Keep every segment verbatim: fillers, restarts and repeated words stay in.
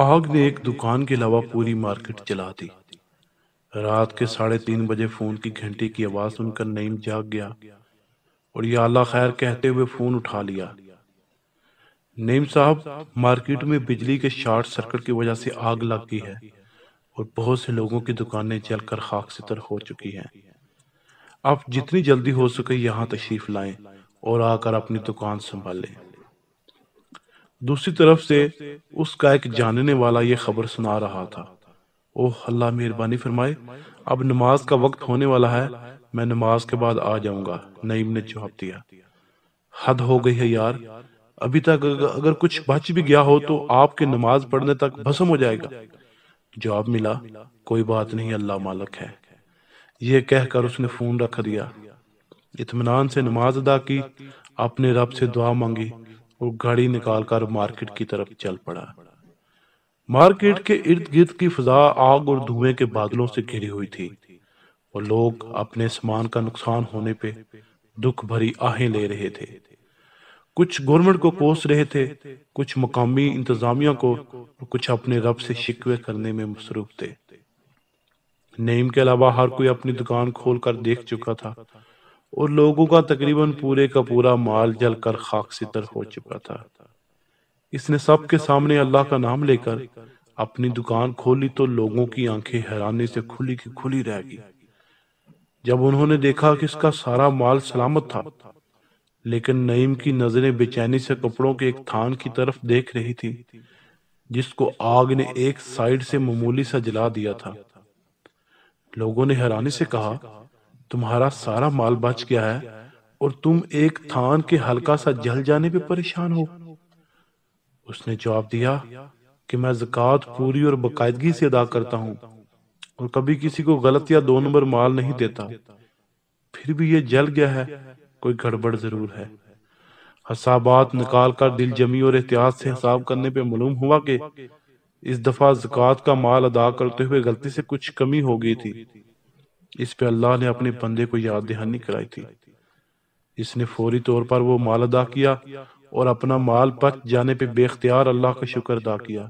आग ने एक दुकान के अलावा पूरी मार्केट जला दी। रात के साढ़े तीन बजे फोन की घंटी की आवाज सुनकर नईम जाग गया और या अल्लाह खैर कहते हुए फोन उठा लिया। नईम साहब, मार्केट में बिजली के शॉर्ट सर्किट की वजह से आग लग गई है और बहुत से लोगों की दुकानें जलकर खाक सितर हो चुकी हैं। आप जितनी जल्दी हो सके यहाँ तशरीफ लाएं और आकर अपनी दुकान संभालें। दूसरी तरफ से उसका एक जानने वाला ये खबर सुना रहा था, ओह अल्लाह मेहरबानी फरमाए, अब नमाज का वक्त होने वाला है, मैं नमाज के बाद आ जाऊंगा। नईम ने जवाब दिया, हद हो गई है यार, अभी तक अगर कुछ बच भी गया हो तो आपके नमाज पढ़ने तक भस्म हो जाएगा। जवाब मिला, कोई बात नहीं, अल्लाह मालिक है। यह कहकर उसने फोन रख दिया। इत्मीनान से नमाज अदा की, अपने रब से दुआ मांगी और गाड़ी निकालकर मार्केट की तरफ चल पड़ा। मार्केट के इर्द गिर्द की फिजा आग और धुएं के बादलों से घिरी हुई थी और लोग अपने सामान का नुकसान होने पे दुख भरी आहें ले रहे थे। कुछ गवर्नमेंट को कोस रहे थे, कुछ मकामी इंतजामिया को, कुछ अपने रब से शिकवे करने में मसरूफ थे। नईम के अलावा हर कोई अपनी दुकान खोल कर देख चुका था और लोगों का तकरीबन पूरे का पूरा माल जलकर खाक सितर हो चुका था। इसने सबके सामने अल्लाह का नाम लेकर अपनी दुकान खोली तो लोगों की आंखें हैरानी से खुली की खुली रह गई। जब उन्होंने देखा कि इसका सारा माल सलामत था, लेकिन नईम की नजरें बेचैनी से कपड़ों के एक थान की तरफ देख रही थी जिसको आग ने एक साइड से मामूली सा जला दिया था। लोगों ने हैरानी से कहा, तुम्हारा सारा माल बच गया है और तुम एक थान के हल्का सा जल जाने पे परेशान हो। उसने जवाब दिया कि मैं ज़कात पूरी और बाकायदगी से अदा करता हूँ और कभी किसी को गलत या दो नंबर माल नहीं देता, फिर भी ये जल गया है, कोई गड़बड़ जरूर है। हिसाबात निकाल कर दिल जमी और एहतियात से हिसाब करने पे मालूम हुआ कि इस दफा ज़कात का माल अदा करते हुए गलती से कुछ कमी हो गई थी। इस पे अल्लाह ने अपने बंदे को याद दहानी कराई थी। इसने फौरी तौर पर वो माल अदा किया और अपना माल बच जाने पे बेख्तियार अल्लाह का शुक्र अदा किया।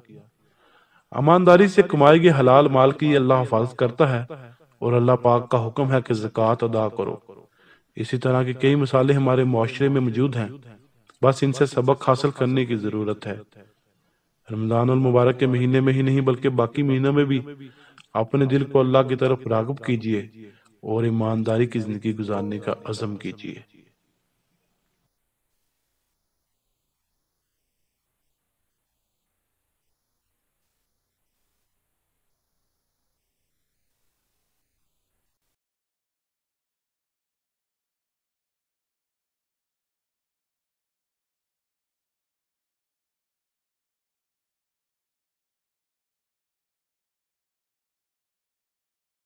ईमानदारी से कमाए गए हलाल माल की अल्लाह हिफाजत करता है और अल्लाह पाक का हुक्म है कि ज़कात अदा करो। इसी तरह के कई मिसालें हमारे माशरे में मौजूद हैं, बस इनसे सबक हासिल करने की ज़रूरत है। रमज़ान और मुबारक के महीने में ही नहीं बल्कि बाकी महीनों में भी अपने दिल को अल्लाह की तरफ राग़िब कीजिए और ईमानदारी की ज़िंदगी गुजारने का अज़म कीजिए।